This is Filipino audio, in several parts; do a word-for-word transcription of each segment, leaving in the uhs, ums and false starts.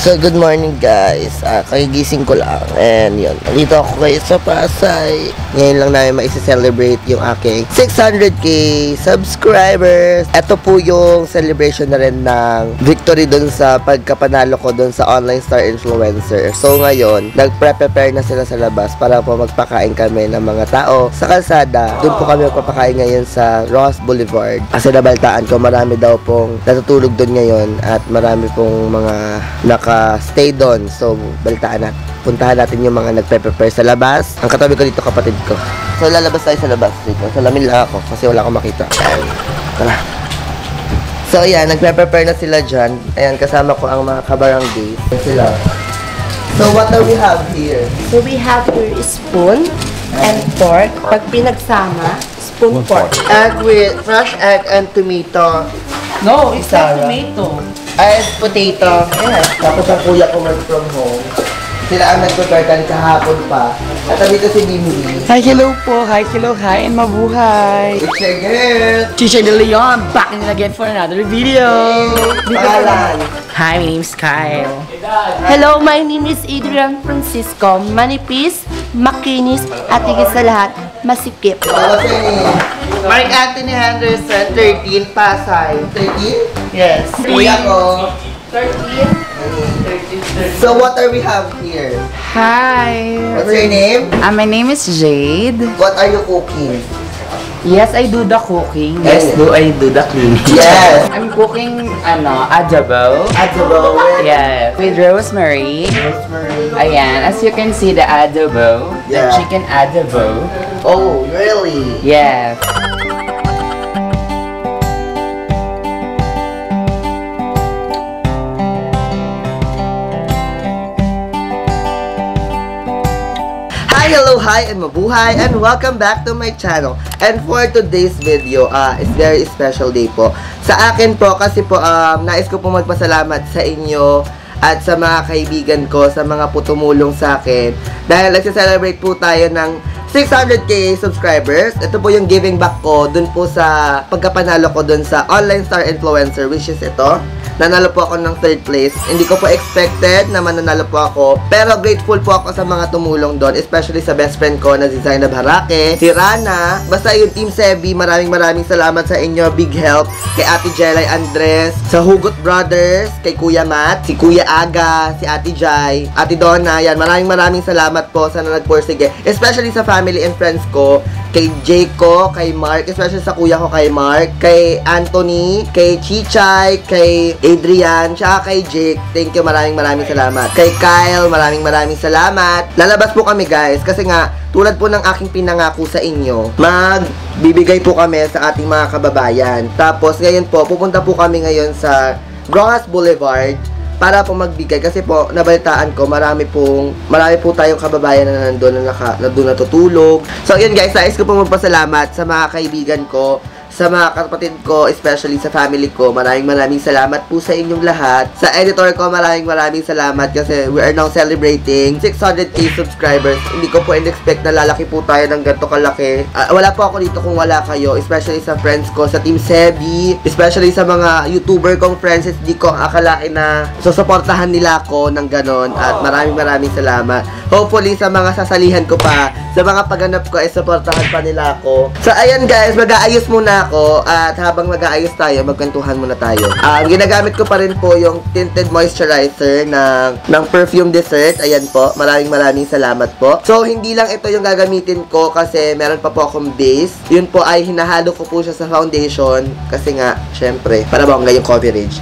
So, good morning guys. Uh, kagigising ko lang. And yun, dito ako kayo sa Pasay. Ngayon lang namin maisa-celebrate yung aking six hundred K subscribers. Ito po yung celebration na rin ng victory dun sa pagkapanalo ko dun sa Online Star Influencer. So, ngayon, nag-prepare na sila sa labas para po magpakain kami ng mga tao sa kalsada. Doon po kami magpapakain ngayon sa Roxas Boulevard. Kasi nabaltaan ko, marami daw pong natutulog dun ngayon at marami pong mga naka-stay doon. So, balitaan natin. Puntahan natin yung mga nagpe-prepare sa labas. Ang katabi ko dito, kapatid ko. So, lalabas tayo sa labas dito. Salamin lang ako kasi wala akong makita. Ayan. Tara. So, ayan. Nagpe-prepare na sila dyan. Ayan, kasama ko ang mga kabarangay. Sila. So, what do we have here? So, we have here spoon and pork. Pag pinagsama, spoon pork. Egg with fresh egg and tomato. No, it's not tomato. Ay, potato. Yes. Tapos ang kuya ko work from home. Sila ang nagpapartan kahapon pa. At dito si Mimi. Hi, hello po. Hi, hello, hi, and mabuhay. It's your girl. Chichay de Leon. Back in again for another video. Hey. Hi, my name is Kyle. Hello, my name is Adrian Francisco. Manipis, makinis, at higit sa lahat, masikip. Hello, Mark Anthony Henderson, thirteen, Pasay. thirteen? Yes. Kuya ko. thirteen? So what are we have here? Hi. What's your name? Uh, my name is Jade. What are you cooking? Yes, I do the cooking. Yes, do I do the cleaning. Yes. I'm cooking, ano, adobo. Adobo with? Yeah, with rosemary. Rosemary. Ayan, as you can see the adobo, yeah. The chicken adobo. Oh, really? Yes. Hello, hi, and mabuhay, and welcome back to my channel. And for today's video, uh, it's very special day po. Sa akin po, kasi po, um, nais ko po magpasalamat sa inyo at sa mga kaibigan ko, sa mga po tumulong sa akin. Dahil nagsa-celebrate po tayo ng six hundred K subscribers. Ito po yung giving back ko dun po sa pagkapanalo ko dun sa Online Star Influencer, which is ito. Nanalo po ako ng third place. Hindi ko po expected na mananalo po ako. Pero grateful po ako sa mga tumulong doon. Especially sa best friend ko na si Zainab Harake, si Rana. Basta yung Team Sebi, maraming maraming salamat sa inyo. Big help. Kay Ate Jelay Andres, sa Hugot Brothers, kay Kuya Mat, si Kuya Aga, si Ate Jai, Ate Donna. Yan, maraming maraming salamat po sa nagpursige. Especially sa family and friends ko. Kay Jake ko, kay Mark. Especially sa kuya ko, kay Mark. Kay Anthony, kay Chichay, kay Adrian, tsaka kay Jake. Thank you, maraming maraming salamat. Kay Kyle, maraming maraming salamat. Lalabas po kami guys, kasi nga tulad po ng aking pinangako sa inyo, magbibigay po kami sa ating mga kababayan. Tapos ngayon po, pupunta po kami ngayon sa Roxas Boulevard para po magbigay, kasi po nabalitaan ko marami pong marami po tayong kababayan na nandoon na, na doon natutulog. So yun guys, nais ko po magpasalamat sa mga kaibigan ko, sa mga kapatid ko, especially sa family ko. Maraming maraming salamat po sa inyong lahat. Sa editor ko, maraming maraming salamat kasi we are now celebrating six hundred K subscribers. Hindi ko po in-expect na lalaki po tayo ng ganito kalaki. Uh, wala po ako dito kung wala kayo, especially sa friends ko, sa Team Sebi, especially sa mga YouTuber kong friends. Hindi ko akalain na susuportahan nila ako ng ganon. At maraming maraming salamat. Hopefully, sa mga sasalihan ko pa, sa mga pagganap ko, eh, suportahan pa nila ako. So, ayan guys, mag-aayos muna ako, at habang mag-aayos tayo, magkwentuhan muna tayo. Um, ginagamit ko pa rin po yung tinted moisturizer ng, ng perfume dessert. Ayan po, maraming maraming salamat po. So, hindi lang ito yung gagamitin ko kasi meron pa po akong base. Yun po ay hinahalo ko po siya sa foundation kasi nga, syempre, para bongga yung coverage.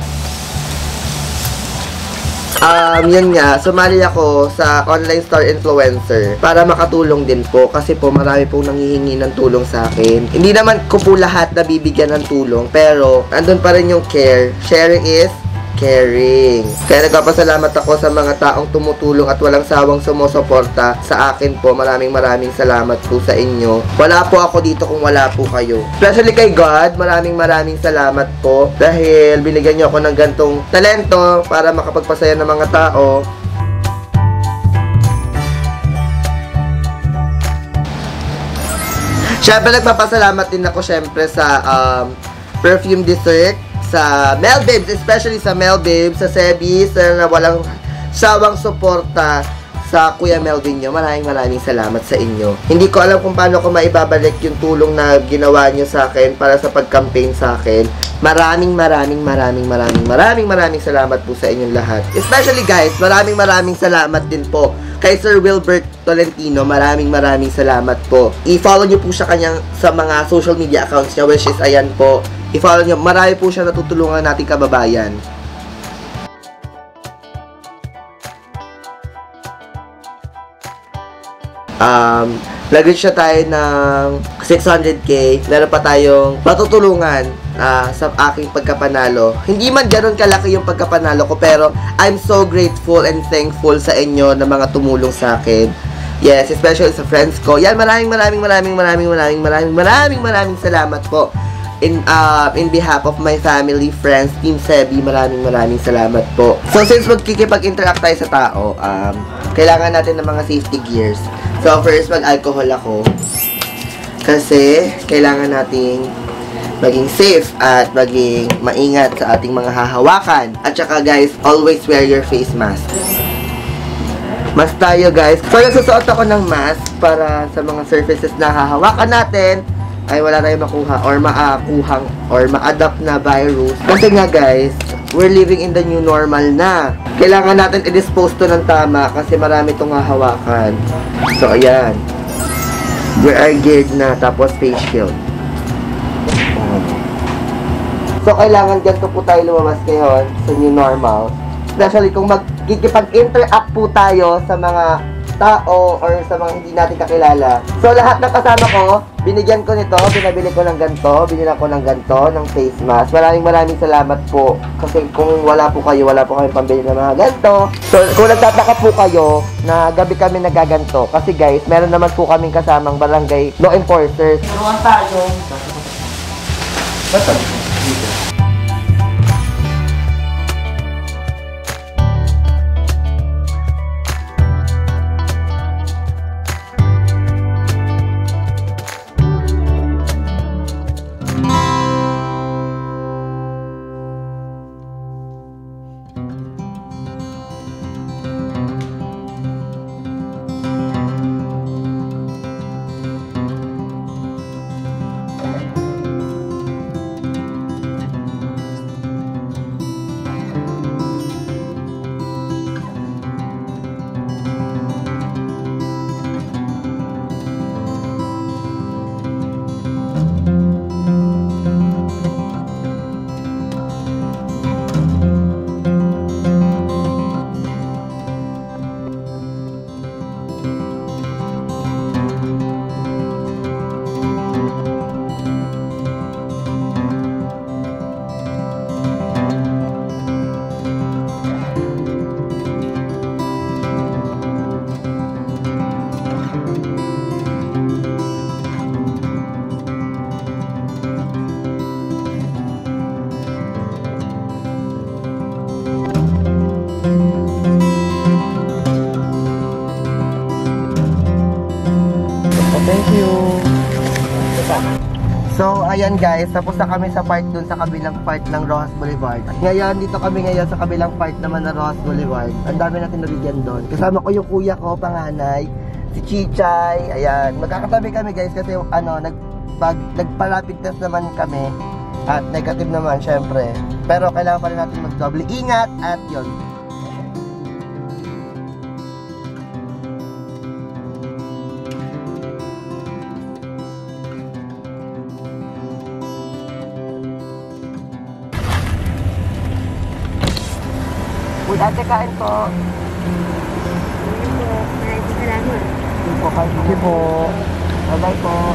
Um, yun nga, sumali ako sa Online Star Influencer para makatulong din po, kasi po marami pong nanghihingi ng tulong sa akin. Hindi naman ko po lahat nabibigyan ng tulong, pero andun pa rin yung care. Sharing is caring. Kaya nagpapasalamat ako sa mga taong tumutulong at walang sawang sumusuporta sa akin po. Maraming maraming salamat po sa inyo. Wala po ako dito kung wala po kayo. Especially kay God, maraming maraming salamat po dahil binigyan niyo ako ng gantong talento para makapagpasaya ng mga tao. Siyempre nagpapasalamat din ako siyempre sa um, perfume dessert, sa Melbabes, especially sa Melbabes, sa Sebi, sa walang sawang suporta sa Kuya Melvin nyo. Maraming maraming salamat sa inyo. Hindi ko alam kung paano ko maibabalik yung tulong na ginawa nyo sa akin para sa pag-campaign sa akin. Maraming maraming maraming maraming maraming maraming salamat po sa inyong lahat. Especially guys, maraming maraming salamat din po kay Sir Wilbert Tolentino. Maraming maraming salamat po. I-follow nyo po siya kanyang sa mga social media accounts niya, which is ayan po. I-follow nyo. Marami po siya natutulungan nating kababayan. Um, nag-reach na tayo ng six hundred K. Meron pa tayong patutulungan uh, sa aking pagkapanalo. Hindi man ganoon kalaki yung pagkapanalo ko, pero I'm so grateful and thankful sa inyo na mga tumulong sa akin. Yes, especially sa friends ko. Yan, maraming maraming maraming maraming maraming maraming maraming maraming salamat po. In, uh, in behalf of my family, friends, Team Sebi, maraming maraming salamat po. So since magkikipag-interact tayo sa tao, um, kailangan natin ng mga safety gears. So first, mag-alcohol ako kasi kailangan nating maging safe at maging maingat sa ating mga hahawakan. At saka guys, always wear your face mask. Mas tayo guys. So nagsusuot ako ng mask para sa mga surfaces na hahawakan natin ay wala tayong makuha or maakuhang or ma-adapt na virus. Kasi nga guys, we're living in the new normal na. Kailangan natin i-dispose to ng tama kasi marami itong hahawakan. So ayan, we are geared na, tapos face shield. So kailangan ganito po tayo lumabas ngayon sa new normal. Especially kung magkikipag-interact po tayo sa mga tao or sa mga hindi natin kakilala. So lahat ng kasama ko, binigyan ko nito, binabili ko ng ganito, binila ko ng ganito, ng face mask. Maraming maraming salamat po. Kasi kung wala po kayo, wala po kami pambili ng mga ganito. So kung nagtataka po kayo na gabi kami nagaganto, kasi guys, meron naman po kaming kasamang barangay law enforcers. Meron tayo. Basta dito. So, ayan guys, tapos na kami sa part dun sa kabilang part ng Roxas Boulevard. Ngayon, dito kami ngayon sa kabilang part naman ng Roxas Boulevard. Ang dami natin nabigyan dun. Kasama ko yung kuya ko, panganay, si Chichay, ayan. Magkakatabi kami guys kasi ano, nag, pag, nagpa-rapid test naman kami at negative naman, syempre. Pero kailangan pa rin natin mag-double ingat at yun. Ate, kain po. Maraming salamat. Hindi po, kain po. Hindi po. Bye-bye po.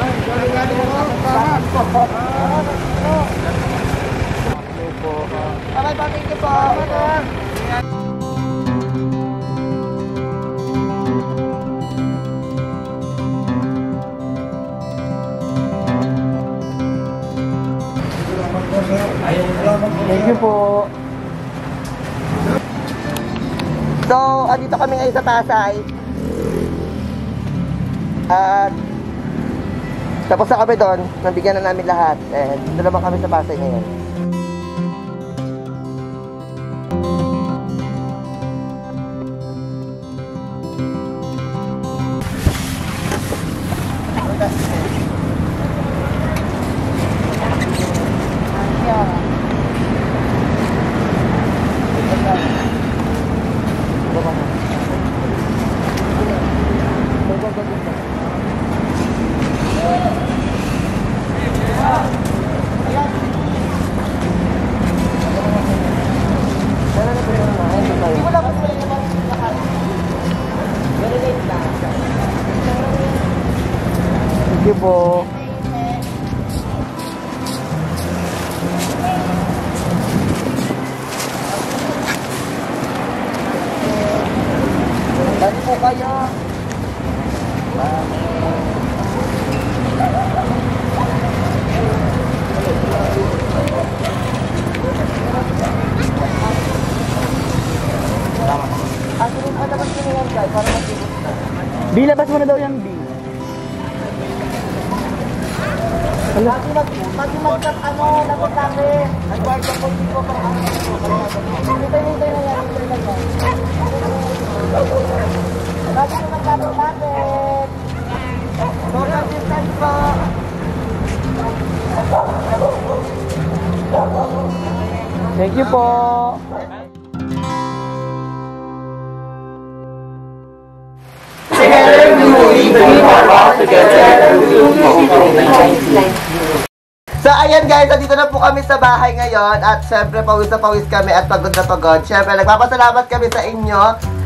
Ay, galing-galing po. Bakit po? Ano po? Aray, bakit ka po? Thank you po. So, dito kami ngayon sa Pasay. At tapos na kami doon, nabigyan na namin lahat. And dito naman kami sa Pasay ngayon. Po. Dali po kayo. Bilabas mo na daw yung B. Lagi mag-tap ano, lagot namin. Nag-barga po dito pa ang ano. Hintay-hintay na yan. Lagi na mag-tap namin. Social distance po. Thank you po. Together we will lead the world together and we will lead. So ayan guys, dito na po kami sa bahay ngayon at syempre pawis na pawis kami at pagod na pagod. Syempre nagpapasalamat kami sa inyo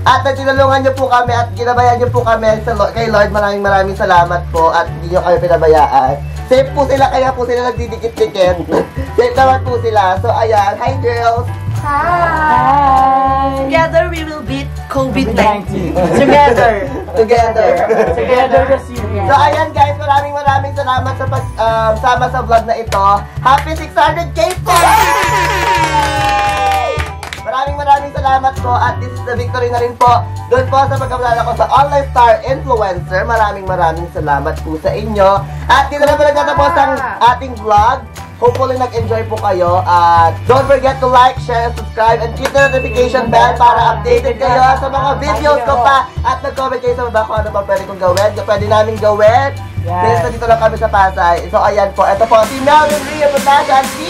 at natinulungan niyo po kami at ginabayan niyo po kami sa Lord, kay Lord. Maraming maraming salamat po at hindi niyo kami pinabayaan. Safe po sila, kaya po sila nagdidikit-dikit. Safe naman po sila. So ayan, hi girls! Hi! Together we will beat COVID nineteen. Together! Together! Together the series. So ayan guys, maraming maraming salamat sa pag, um, sama sa vlog na ito. Happy six hundred K po! Maraming maraming salamat po at this is the victory na rin po. Doon po sa pagkablala ko sa Online Star Influencer. Maraming maraming salamat po sa inyo. At dito na po nagtatapos ang ating vlog. Hopefully nag-enjoy po kayo at don't forget to like, share, and subscribe and click the notification bell para updated kayo sa mga videos ko pa at nag-comment kayo sa baba kung ano ba pwede kong gawin, pwede namin gawin. Yes. Dito lang kami sa Pasay. So ayan po, ito po si Melvin Ria Putasha, si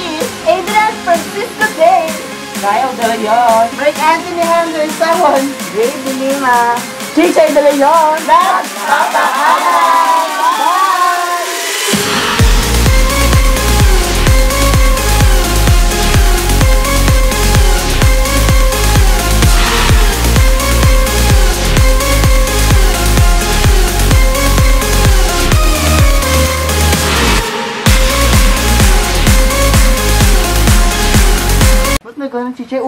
Adrian Francisco Day, Kyle de Leon, Mark Anthony Henderson, Baby Lima, Chichay de Leon, Ate Aga. Chichay.